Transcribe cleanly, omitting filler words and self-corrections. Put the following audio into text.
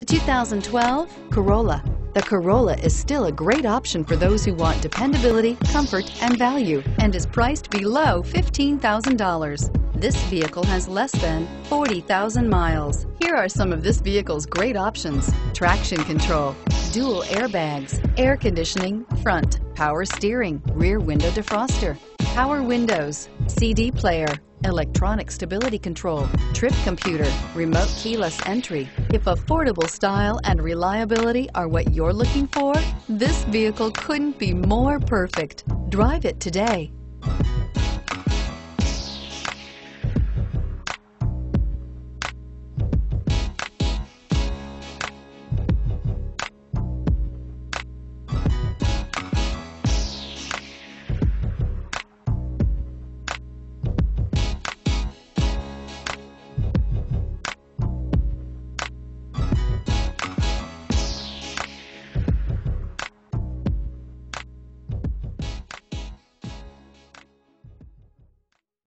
The 2012 Corolla. The Corolla is still a great option for those who want dependability, comfort, and value, and is priced below $15,000. This vehicle has less than 40,000 miles. Here are some of this vehicle's great options: traction control, dual airbags, air conditioning, front, power steering, rear window defroster, power windows, CD player, electronic stability control, trip computer, remote keyless entry. If affordable style and reliability are what you're looking for, this vehicle couldn't be more perfect. Drive it today.